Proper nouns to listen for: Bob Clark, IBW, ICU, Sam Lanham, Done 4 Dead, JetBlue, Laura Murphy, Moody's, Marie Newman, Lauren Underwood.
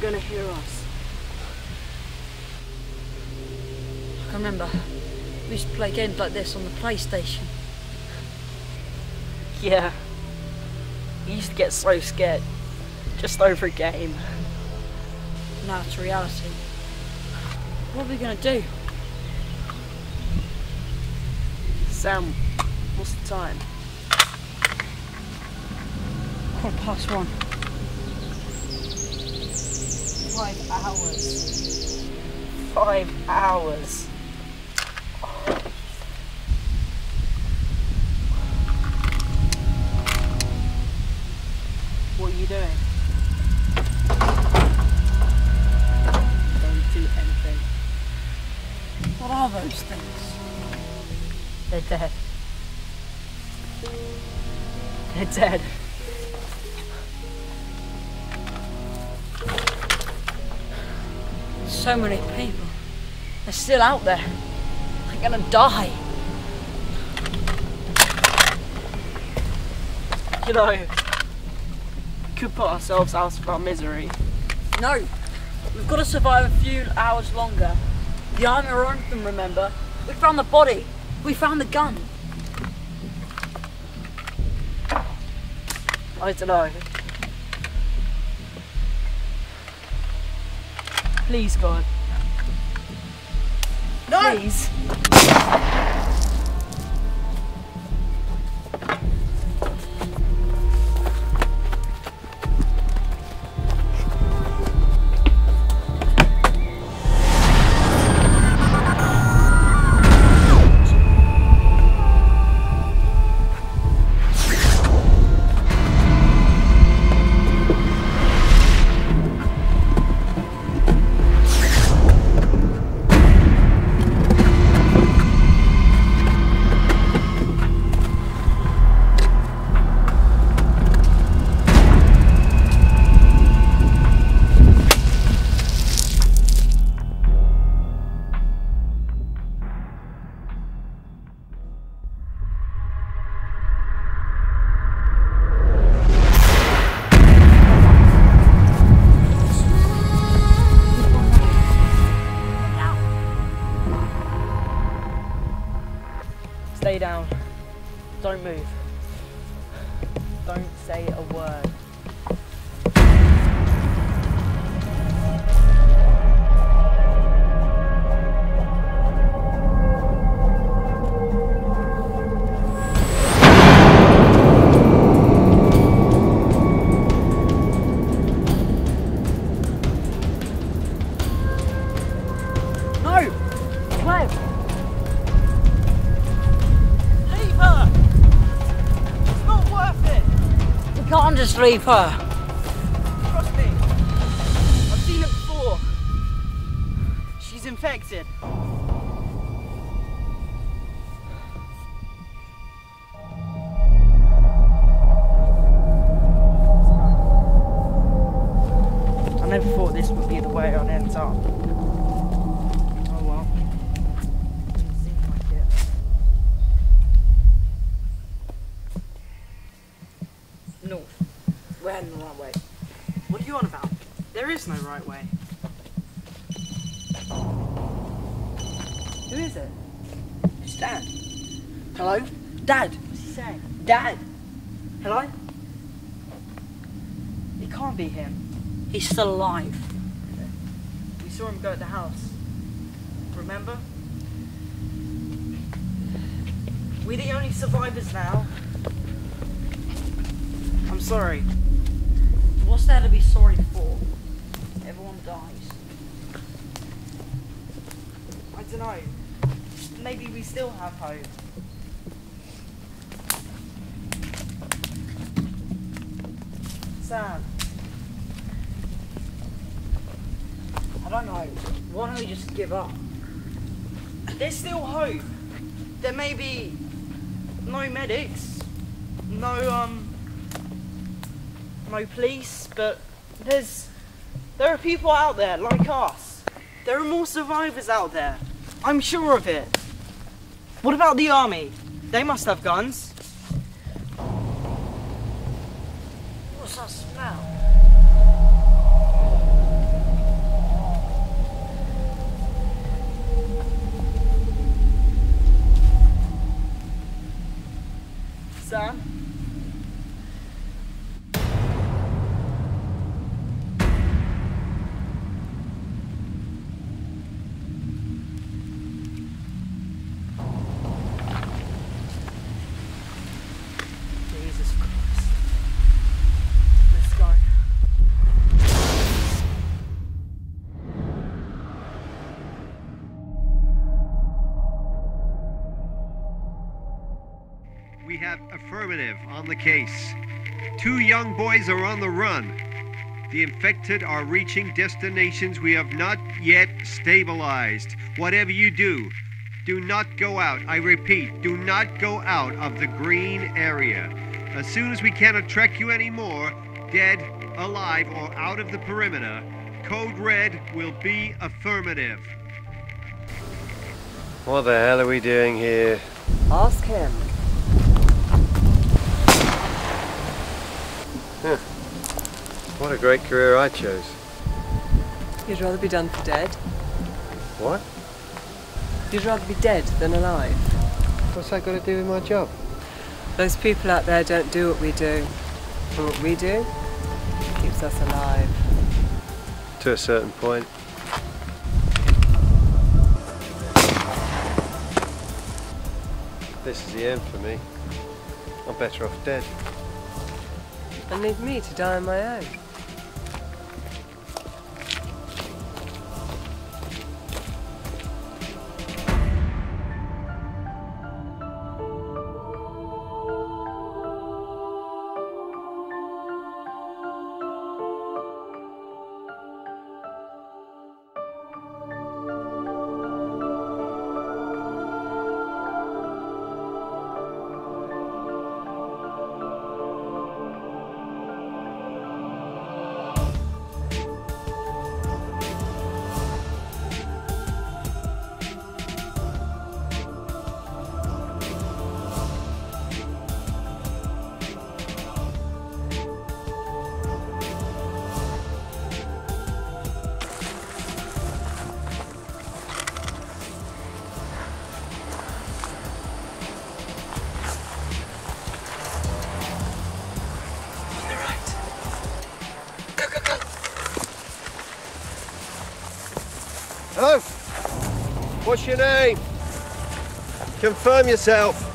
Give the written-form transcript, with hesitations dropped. gonna hear us. I remember, we used to play games like this on the PlayStation. Yeah. You used to get so scared, just over a game. Now it's reality. What are we gonna do? Sam, what's the time? 1:15. 5 hours. 5 hours. What are you doing? Don't do anything. What are those things? They're dead. They're dead. So many people. They're still out there. They're gonna die. You know, we could put ourselves out of our misery. No, we've got to survive a few hours longer. The army around them, remember? We found the body. We found the gun. I don't know. Please, God. No! Please. Stay down. Don't move. Don't say a word. Just leave her. Trust me. I've seen her before. She's infected. I never thought this would be the way I'd end up. Oh well. Doesn't seem like it. North. We're heading the right way. What are you on about? There is no right way. Who is it? It's Dad. Hello? Dad! What's he saying? Dad! Hello? It can't be him. He's still alive. We saw him go at the house. Remember? We're the only survivors now. I'm sorry. What's there to be sorry for? Everyone dies. I don't know. Maybe we still have hope. Sam. I don't know. Why don't we just give up? There's still hope. There may be no medics. No police, but there are people out there like us. There are more survivors out there. I'm sure of it. What about the army? They must have guns. What's that smell? We have affirmative on the case. Two young boys are on the run. The infected are reaching destinations we have not yet stabilized. Whatever you do, do not go out. I repeat, do not go out of the green area. As soon as we cannot track you anymore, dead, alive, or out of the perimeter, code red will be affirmative. What the hell are we doing here? Ask him. Huh. What a great career I chose. You'd rather be done for dead? What? You'd rather be dead than alive. What's that got to do with my job? Those people out there don't do what we do. And what we do keeps us alive. To a certain point. This is the end for me. I'm better off dead. And leave me to die on my own. Hello? What's your name? Confirm yourself.